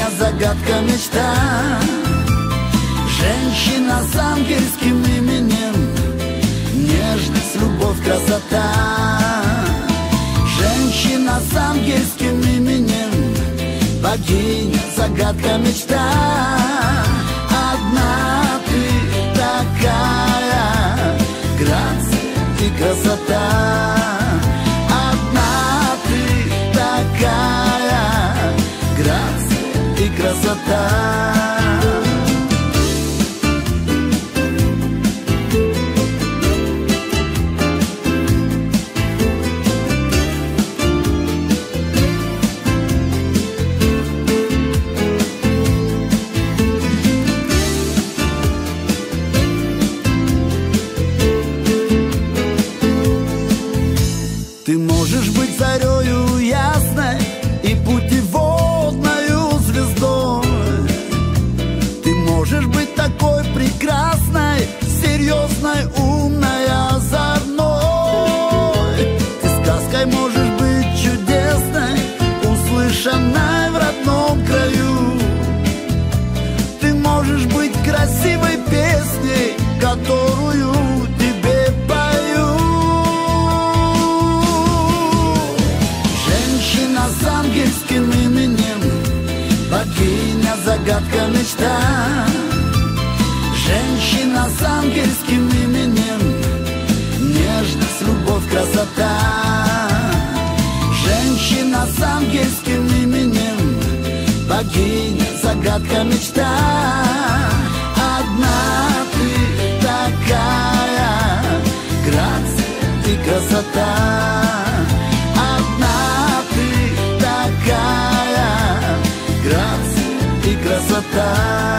меня загадка, мечта. Женщина с ангельским именем, нежность, любовь, красота. Женщина с ангельским именем, богиня, загадка, мечта. Одна ты такая, грация и красота. Одна ты такая, грация и красота. Загадка, мечта. Женщина с ангельским именем, нежность, любовь, красота. Женщина с ангельским именем, богиня, загадка, мечта. Одна ты такая, грация и красота. Одна ты такая, грация. Красота.